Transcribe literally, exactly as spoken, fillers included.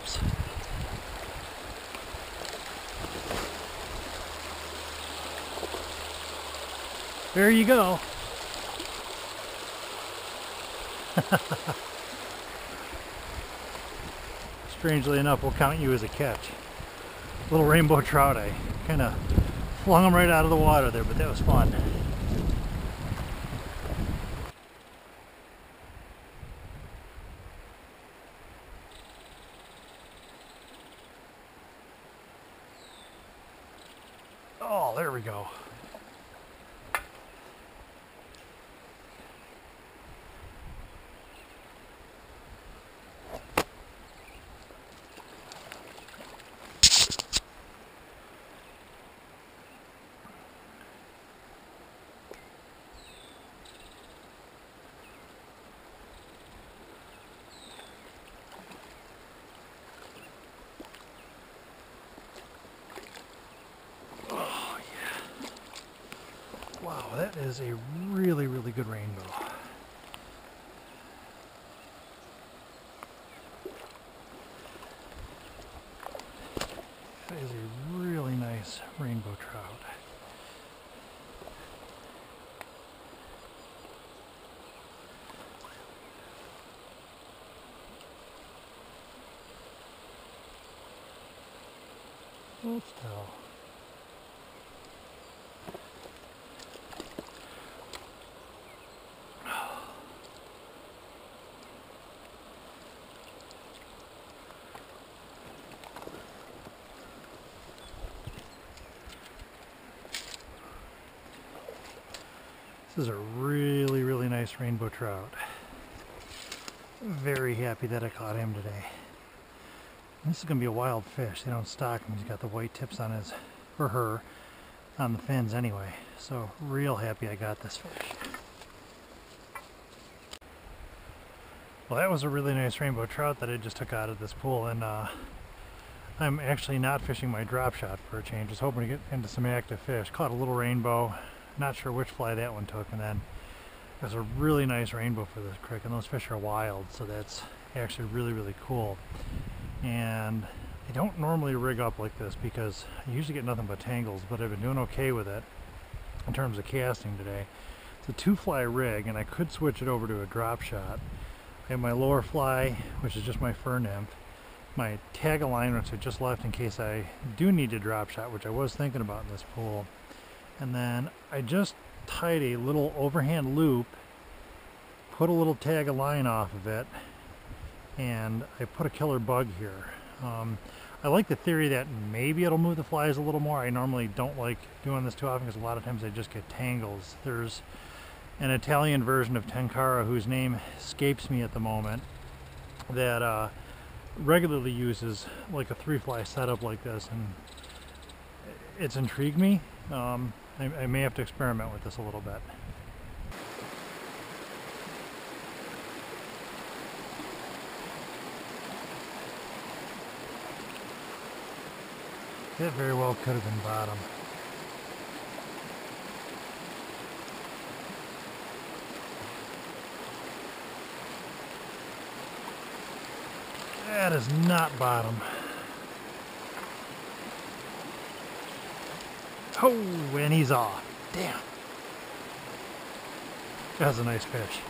Oops. There you go. Strangely enough, we'll count you as a catch. Little rainbow trout, I kind of flung them right out of the water there, but that was fun. Oh, there we go. Wow, that is a really, really good rainbow. That is a really nice rainbow trout. Hold still. This is a really, really nice rainbow trout. Very happy that I caught him today. And this is going to be a wild fish. They don't stock him. He's got the white tips on his, or her, on the fins anyway. So real happy I got this fish. Well, that was a really nice rainbow trout that I just took out of this pool. And uh, I'm actually not fishing my drop shot for a change. Just hoping to get into some active fish. Caught a little rainbow. Not sure which fly that one took, and then there's a really nice rainbow for this creek, and those fish are wild, so that's actually really, really cool. And they don't normally rig up like this because I usually get nothing but tangles, but I've been doing okay with it in terms of casting today. It's a two-fly rig, and I could switch it over to a drop shot. I have my lower fly, which is just my fur nymph, my tag align, which I just left in case I do need to drop shot, which I was thinking about in this pool. And then I just tied a little overhand loop, put a little tag of line off of it, and I put a killer bug here. Um, I like the theory that maybe it'll move the flies a little more. I normally don't like doing this too often because a lot of times they just get tangles. There's an Italian version of tenkara whose name escapes me at the moment that uh, regularly uses like a three fly setup like this, and it's intrigued me. Um, I, I may have to experiment with this a little bit. That very well could have been bottom. That is not bottom. Oh, and he's off. Damn. That was a nice fish.